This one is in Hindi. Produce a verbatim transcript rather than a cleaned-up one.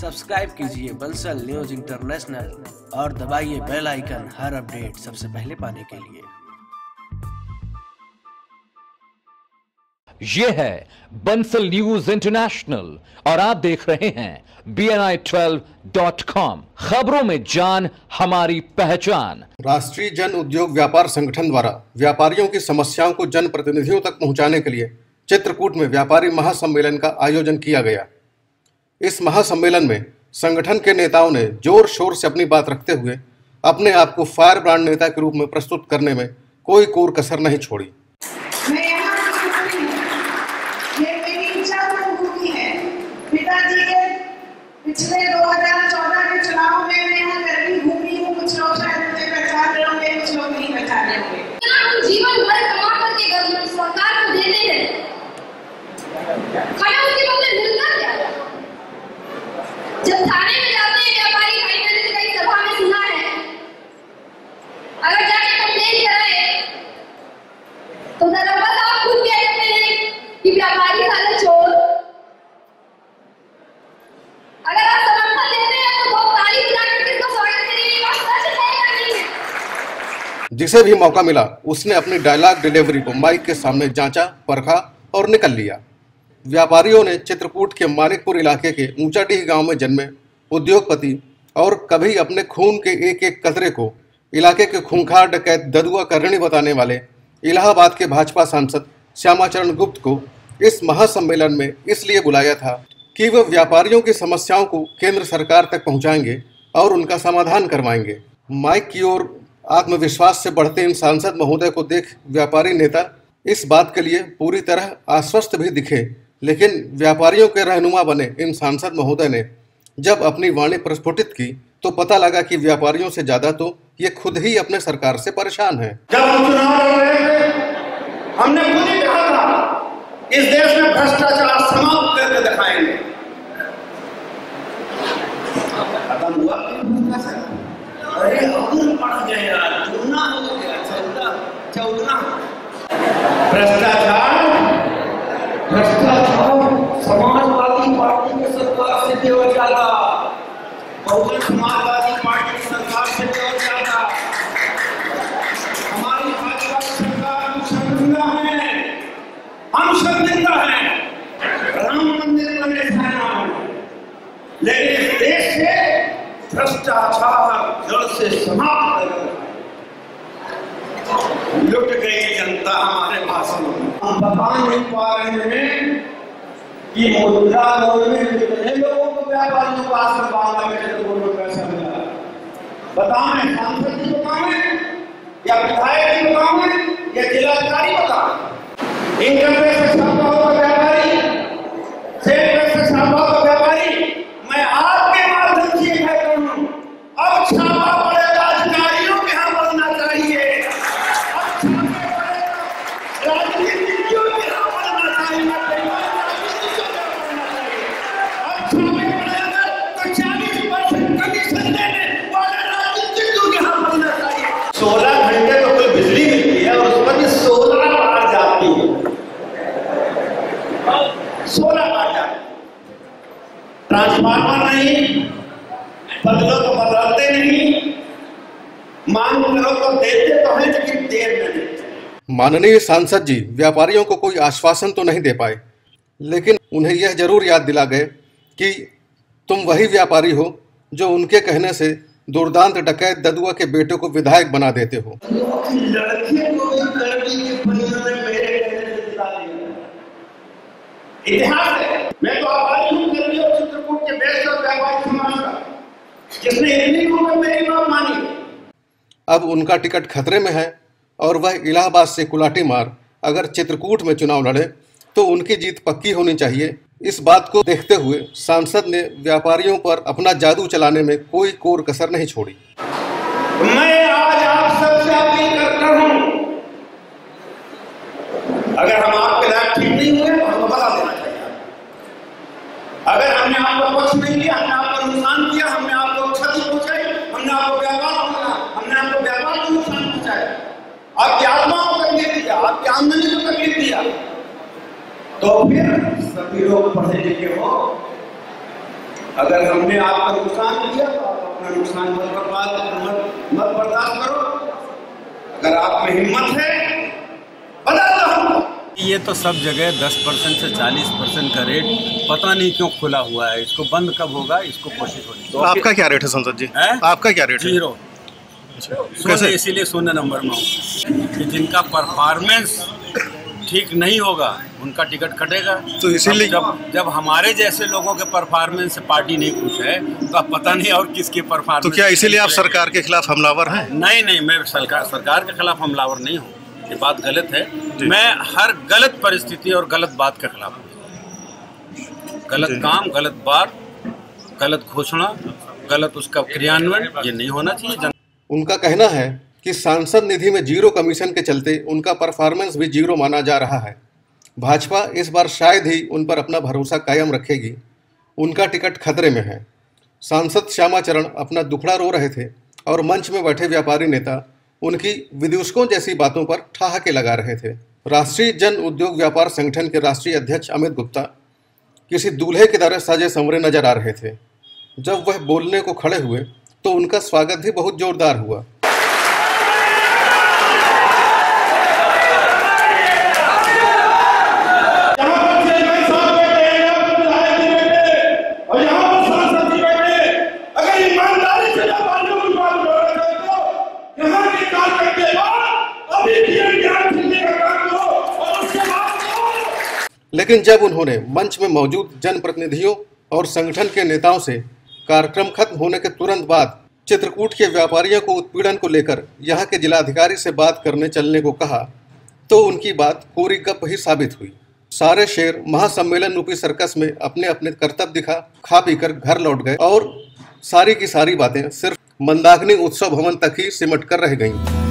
सब्सक्राइब कीजिए बंसल न्यूज इंटरनेशनल और दबाइए बेल आइकन हर अपडेट सबसे पहले पाने के लिए। ये है बंसल न्यूज इंटरनेशनल और आप देख रहे हैं B N I twelve dot com. खबरों में जान हमारी पहचान। राष्ट्रीय जन उद्योग व्यापार संगठन द्वारा व्यापारियों की समस्याओं को जन प्रतिनिधियों तक पहुंचाने के लिए चित्रकूट में व्यापारी महासम्मेलन का आयोजन किया गया। इस महासम्मेलन में संगठन के नेताओं ने जोर शोर से अपनी बात रखते हुए अपने आप को फायर ब्रांड नेता के रूप में प्रस्तुत करने में कोई कोर कसर नहीं छोड़ी। पिछले दो हज़ार चौदह के चुनाव में मैं यहाँ गर्मी घूमी हूँ। कुछ लोग शायद मुझे पहचान रहे होंगे, कुछ लोग नहीं पहचान रहे होंगे। हम जीवन भर कमा करके गवर्नमेंट सरकार को देते हैं, खाना उसके बदले मिलता क्या? जब थाने में जाते हैं व्यापारी भाई मैंने तो कई सभा में सुना है, अगर जाके कंप्लेन कराए तो जरा बताओ खुद कह सकते हैं कि व्यापारी खाना छोड़। अगर आप समर्थन देते हैं तो बहुत तारीफ करके इसका स्वागत करेंगे। आप सच नहीं। जिसे भी मौका मिला उसने अपनी डायलॉग डिलीवरी को माइक के सामने जांचा, परखा और निकल लिया। व्यापारियों ने चित्रकूट के मानिकपुर इलाके के ऊंचडीह गांव में जन्मे उद्योगपति और कभी अपने खून के एक एक कतरे को इलाके के खूंखार डकैत ददुआ का ऋणी बताने वाले इलाहाबाद के भाजपा सांसद श्यामाचरण गुप्त को इस महासम्मेलन में इसलिए बुलाया था कि वह व्यापारियों की समस्याओं को केंद्र सरकार तक पहुंचाएंगे और उनका समाधान करवाएंगे। माइक की ओर आत्मविश्वास से बढ़ते इन सांसद महोदय को देख व्यापारी नेता इस बात के लिए पूरी तरह आश्वस्त भी दिखे, लेकिन व्यापारियों के रहनुमा बने इन सांसद महोदय ने जब अपनी वाणी प्रस्फुटित की तो पता लगा कि व्यापारियों से ज्यादा तो ये खुद ही अपने सरकार से परेशान है। हमने खुद ही कहा था इस देश में भ्रष्टाचार समाप्त करके दिखाएंगे। खत्म हुआ? अरे अबूर पड़ गए यार, चुना हो गया चौदह चौदह भ्रष्टाचार भ्रष्टाचार समाजवादी पार्टी की सरकार से देवर ज्यादा, बहुजन समाजवादी पार्टी की सरकार से देवर ज्यादा। हमारी भाजपा सरकार हम शर्मिंदा है, हम शर्मिंदा है। राम मंदिर बने लेकिन इस देश से भ्रष्टाचार जड़ से समाप्त लुट गई जनता। हमारे भाषण हम बता नहीं पा रहे हैं कि मुद्रा लोन में कितने लोगों को व्यापारियों के पास में बांधा गया पैसा मिला। बताएं सांसद जी, बताएं या विधायक जी, बताएं या जिलाधिकारी बताएं। इनकम टैक्स छापा होगा व्यापारी, सेल टैक्स छापा होगा व्यापारी। मैं आपके माध्यम से कह रहा हूं अब छापा पड़ेगा अधिकारियों के यहाँ बनना चाहिए, अब छापा पड़ेगा राजनीतिज्ञों के यहाँ बनना चाहिए, अब छापे पड़ेगा तो चालीस परसेंट कमीशन देने वाले राजनीतिज्ञों के यहाँ बनना चाहिए। सोलह घंटे तो कोई बिजली मिलती है और उस पर सोलह सोलह आटा ट्रांसफार्मर नहीं, बदलो तो बदलते नहीं, मांग करो तो देते तो हैं लेकिन देर में देते। माननीय सांसद जी व्यापारियों को कोई आश्वासन तो नहीं दे पाए, लेकिन उन्हें यह जरूर याद दिला गए कि तुम वही व्यापारी हो जो उनके कहने से दुर्दांत डकैत ददुआ के बेटे को विधायक बना देते हो। इतिहास है। मैं तो आभारी हूँ गर्मी और चित्रकूट के बेस्ट और व्यापारी समाज का जिसने इतनी उम्र में मेरी बात मानी। अब उनका टिकट खतरे में है और वह इलाहाबाद से कुलाटी मार अगर चित्रकूट में चुनाव लड़े तो उनकी जीत पक्की होनी चाहिए। इस बात को देखते हुए सांसद ने व्यापारियों पर अपना जादू चलाने में कोई कोर कसर नहीं छोड़ी। मैं आज आप सबसे अपील करता हूँ अगर हम आपके लायक ठीक नहीं हुए हमको बता देना चाहिए। अगर हमने आपको पक्ष नहीं लिया, हमने आपको नुकसान किया, हमने आपको क्षति पहुंचाई, हमने आपको व्यापार किया, हमने आपको व्यापार को नुकसान पहुंचाया, आपकी आत्मा को तकलीफ दिया, आपकी आमदनी को तकलीफ दिया, तो फिर सभी लोग पढ़े लिखे हो अगर हमने आपका नुकसान किया तो अपना नुकसान मत बर्दाश्त मत बर्दाश्त करो। अगर आप में हिम्मत है बदल दो। ये तो सब जगह दस परसेंट से चालीस परसेंट का रेट पता नहीं क्यों खुला हुआ है, इसको बंद कब होगा, इसको कोशिश होनी। तो आपका क्या रेट है संसद जी? है? आपका क्या रेट है? जीरो। कैसे? इसीलिए शून्य नंबर में हूँ। जिनका परफॉर्मेंस ठीक नहीं होगा उनका टिकट कटेगा। तो इसीलिए जब जब हमारे जैसे लोगों के परफॉर्मेंस से पार्टी नहीं खुश है तो आप पता नहीं और किसके परफॉर्मेंस। तो क्या इसीलिए आप सरकार के खिलाफ हमलावर हैं? नहीं नहीं, मैं सरकार सरकार के खिलाफ हमलावर नहीं हूँ, ये बात गलत है। मैं हर गलत परिस्थिति और गलत बात के खिलाफ हूँ। गलत काम, गलत बात, गलत घोषणा, गलत उसका क्रियान्वयन, ये नहीं होना चाहिए। उनका कहना है कि सांसद निधि में जीरो कमीशन के चलते उनका परफॉर्मेंस भी जीरो माना जा रहा है। भाजपा इस बार शायद ही उन पर अपना भरोसा कायम रखेगी, उनका टिकट खतरे में है। सांसद श्यामाचरण अपना दुखड़ा रो रहे थे और मंच में बैठे व्यापारी नेता उनकी विदूषकों जैसी बातों पर ठहाके लगा रहे थे। राष्ट्रीय जन उद्योग व्यापार संगठन के राष्ट्रीय अध्यक्ष अमित गुप्ता किसी दूल्हे की तरह साजे संवरे नजर आ रहे थे। जब वह बोलने को खड़े हुए तो उनका स्वागत भी बहुत जोरदार हुआ। लेकिन जब उन्होंने मंच में मौजूद जनप्रतिनिधियों और संगठन के नेताओं से कार्यक्रम खत्म होने के तुरंत बाद चित्रकूट के व्यापारियों को उत्पीड़न को लेकर यहां के जिलाधिकारी से बात करने चलने को कहा तो उनकी बात कोरी गप ही साबित हुई। सारे शेर महासम्मेलन रूपी सर्कस में अपने अपने करतब दिखा, खा पी कर घर लौट गए और सारी की सारी बातें सिर्फ मंदाकिनी उत्सव भवन तक ही सिमट कर रह गईं।